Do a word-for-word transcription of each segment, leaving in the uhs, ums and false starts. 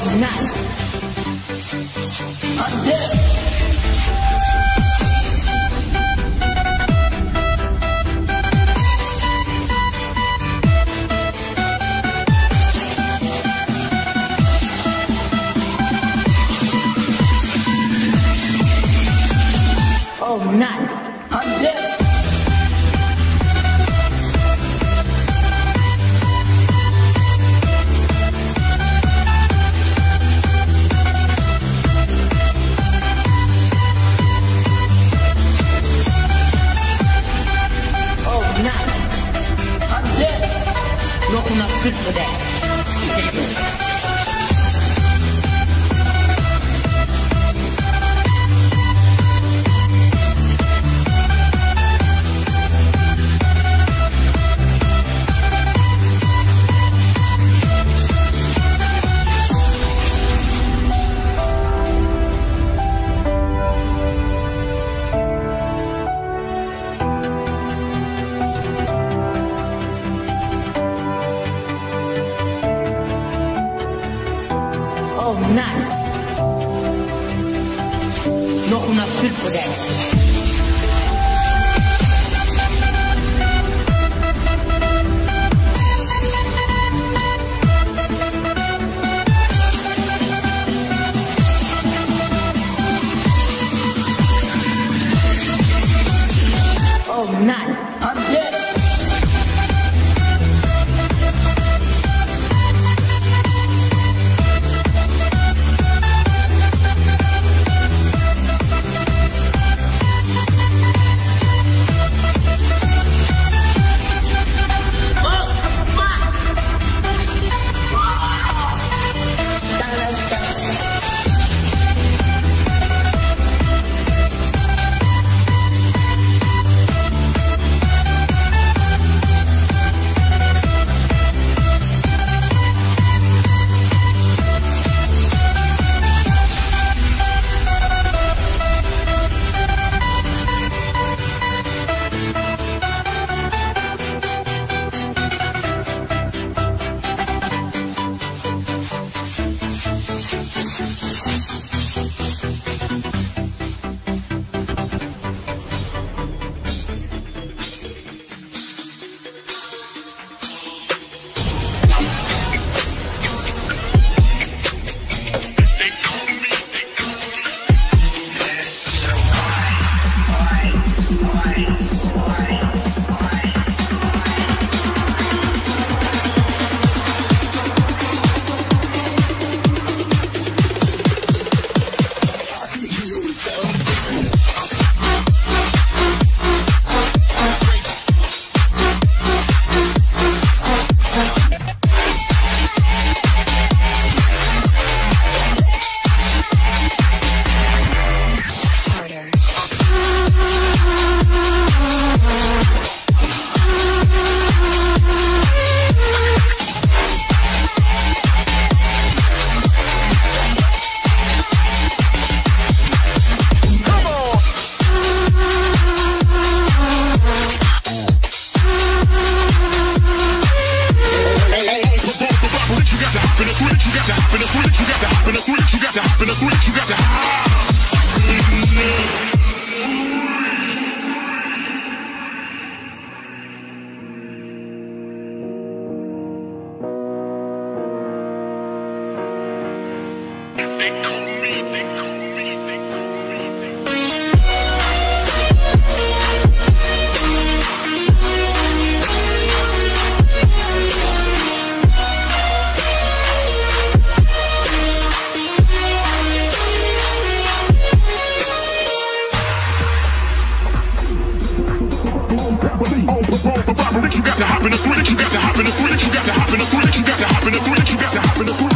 night. I'm dead. All night. I'm dead. Look, I'm not fit for that. Okay, oh, none. Not enough food for that. Oh, none. I'm dead. You got to hop in the three, you got to hop in the three, you got to hop in the three, you got to hop in the three.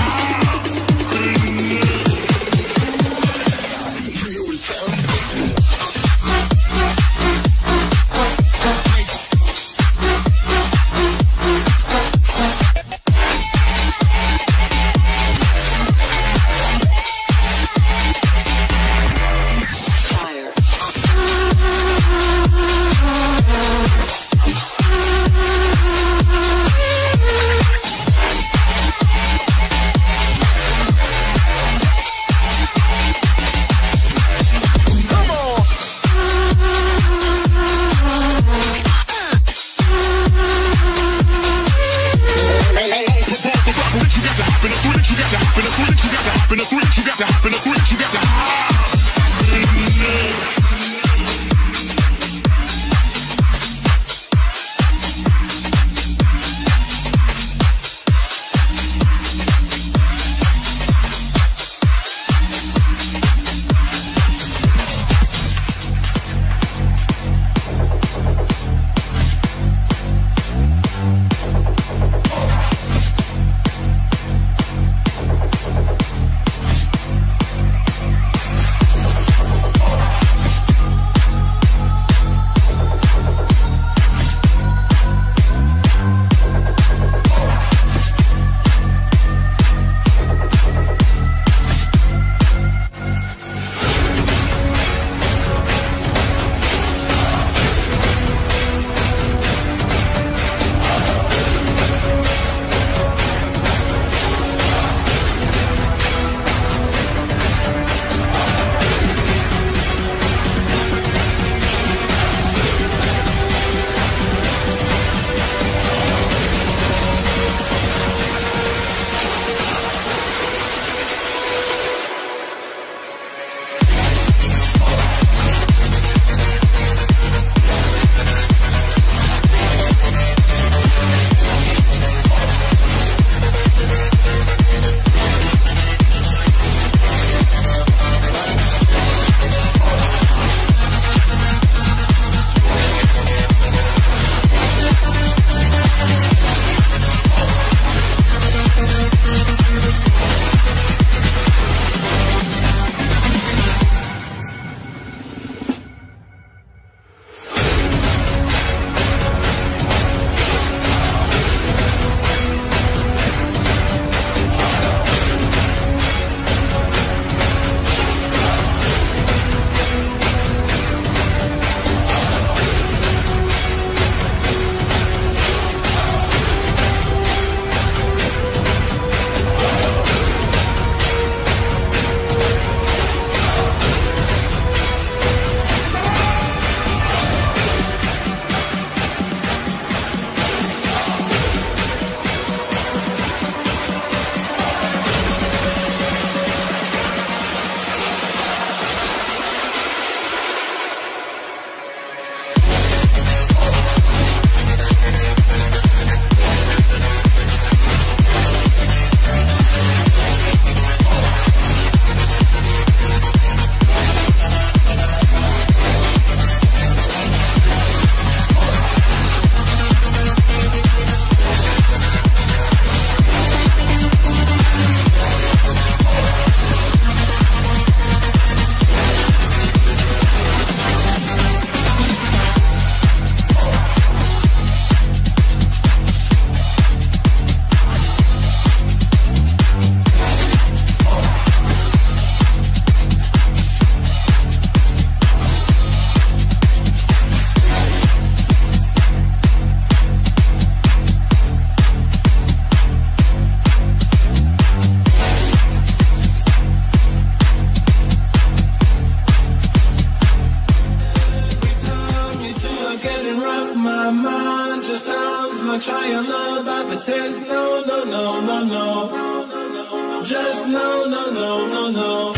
gonna try your love out for test. No, no, no, no, no. Just no, no, no, no, no.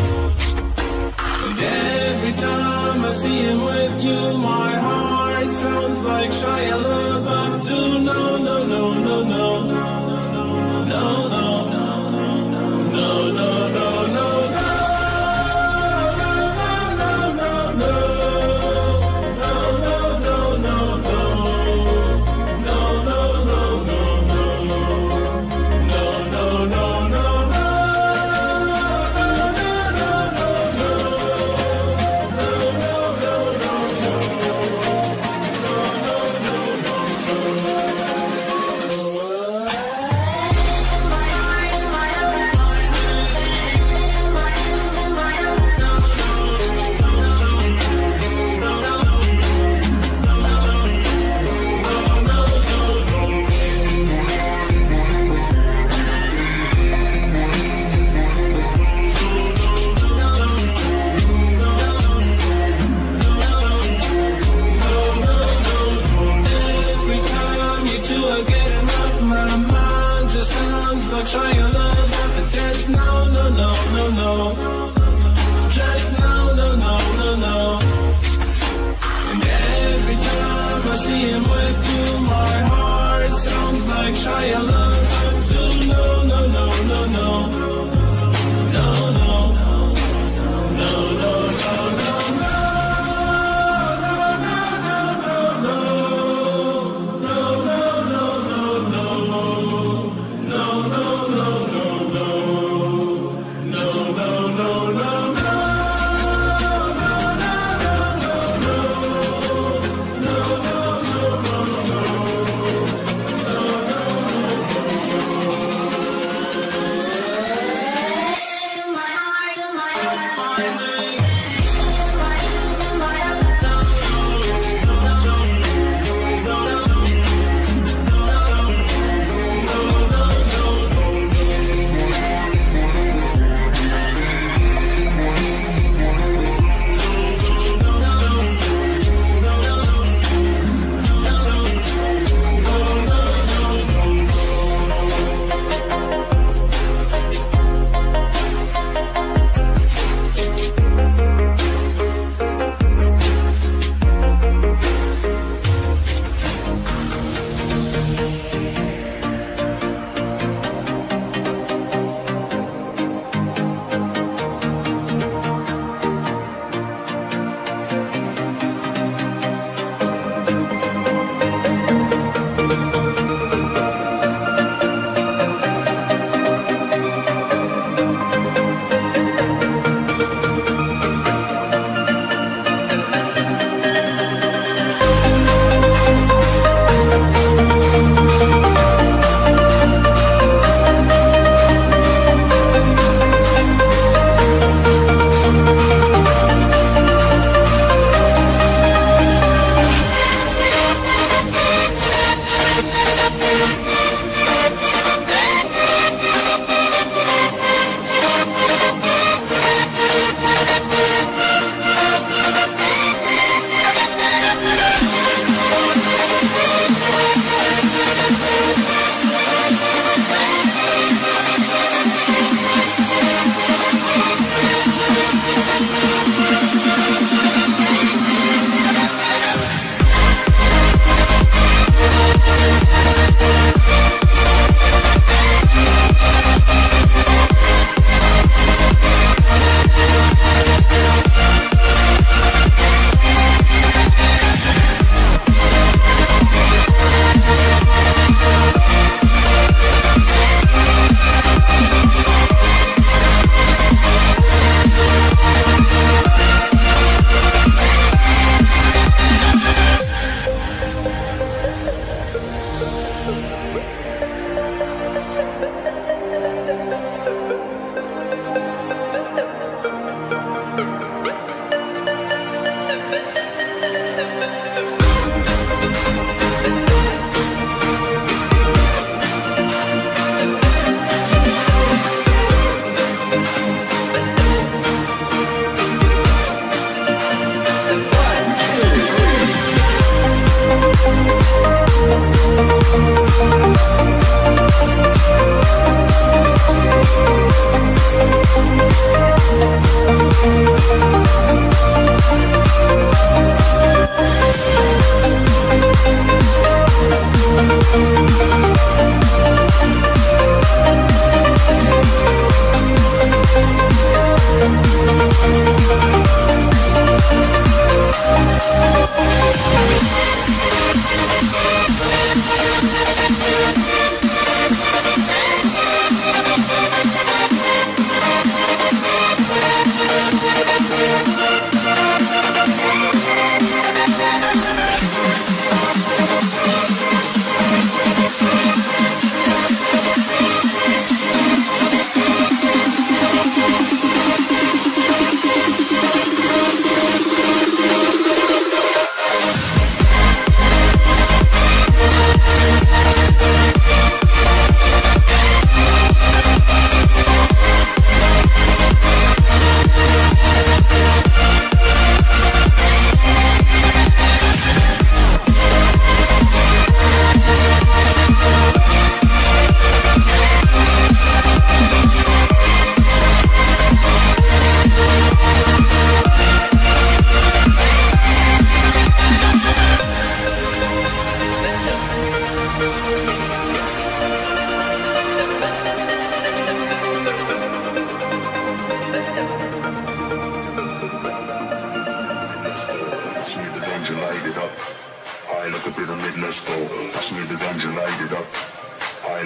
And every time I see him with you, my heart sounds like Shia LaBeouf too. No, no, no, no, no, no, no, no.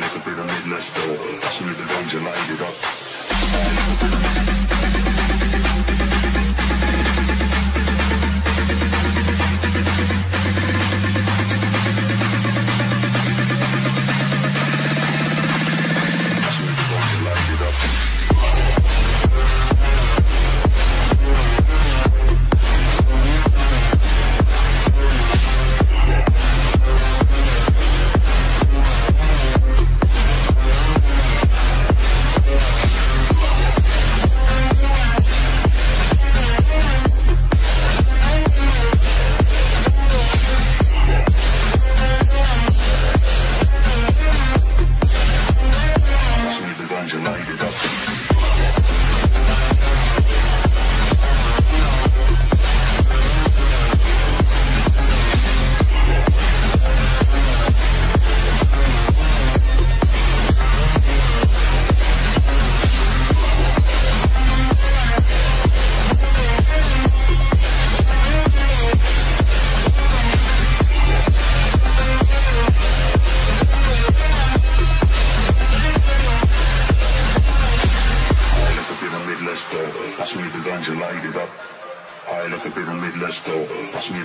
little pyramid, let's go. Pass me the drums and light it up. My little pyramid. Oh.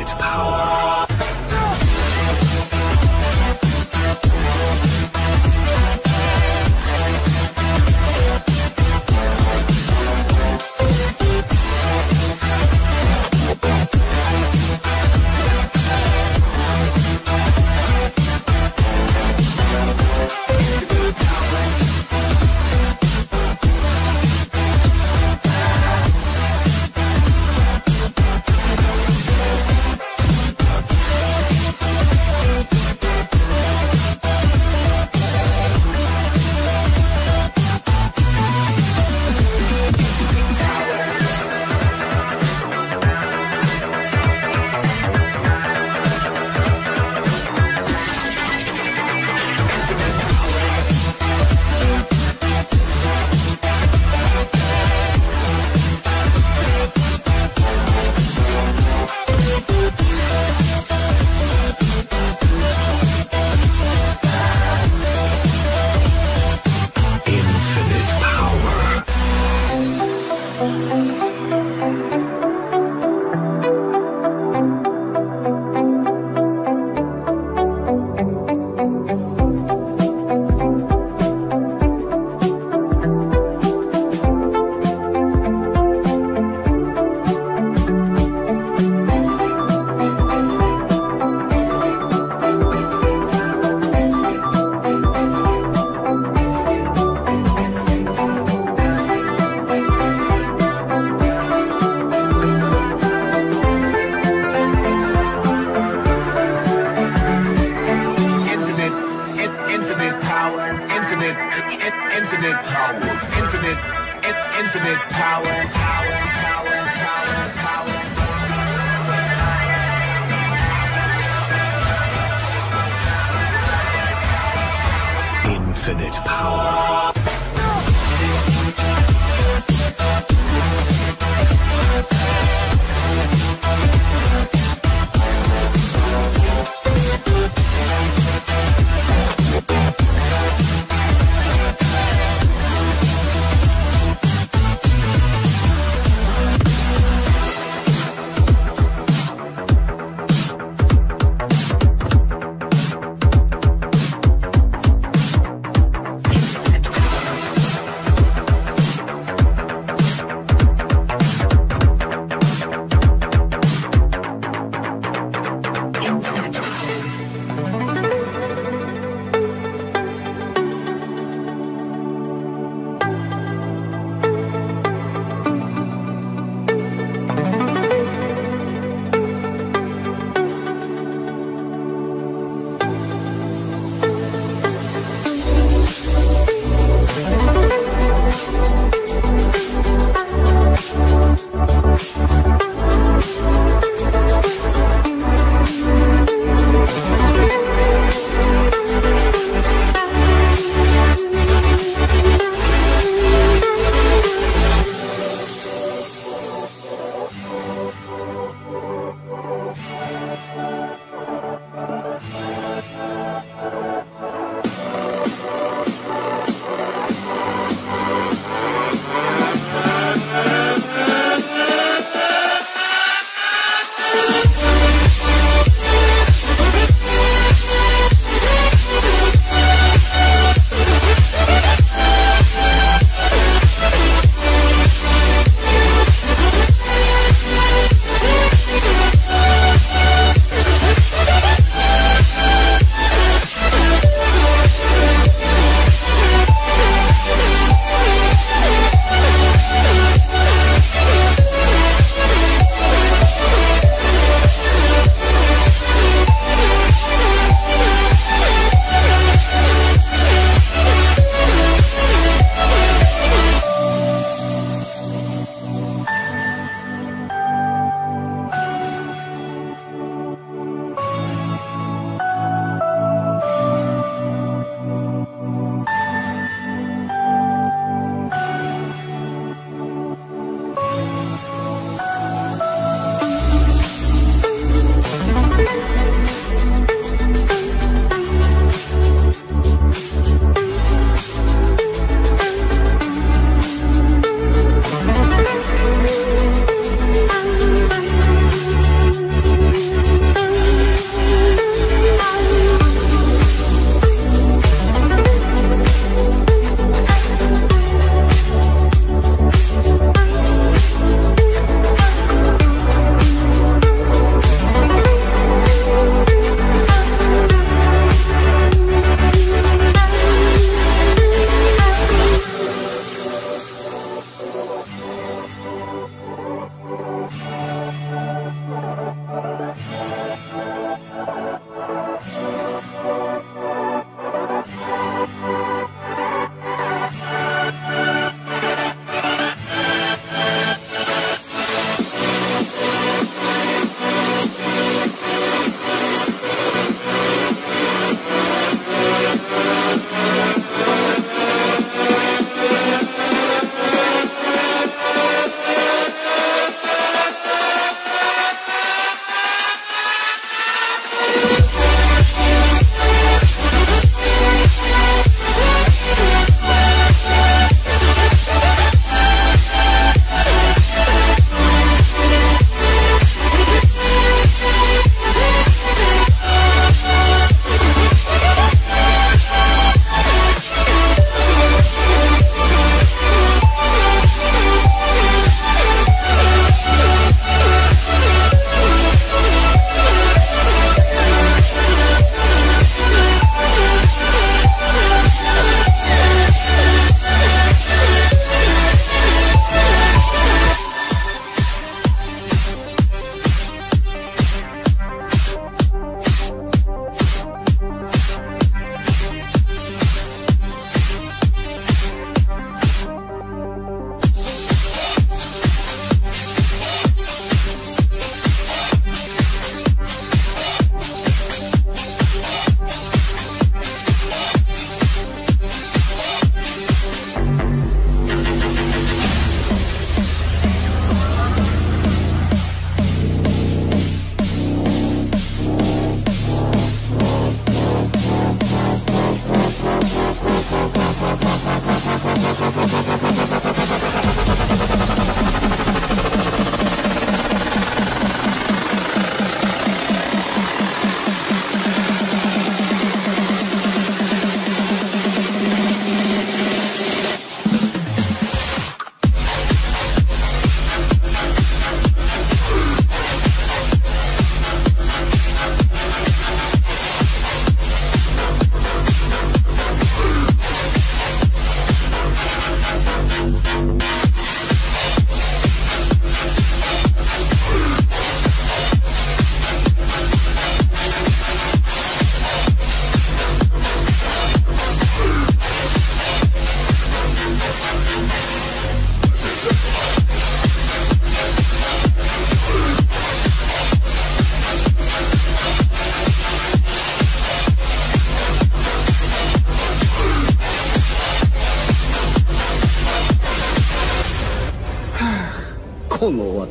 infinite power.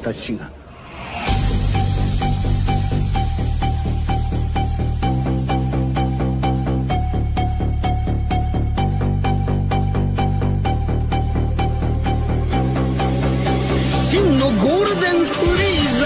私が。真のゴールデンフリーザ。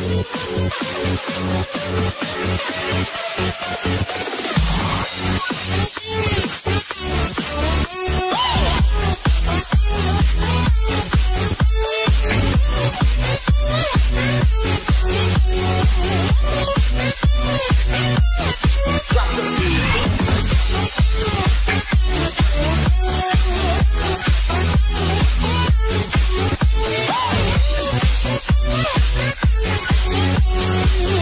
We'll be right back.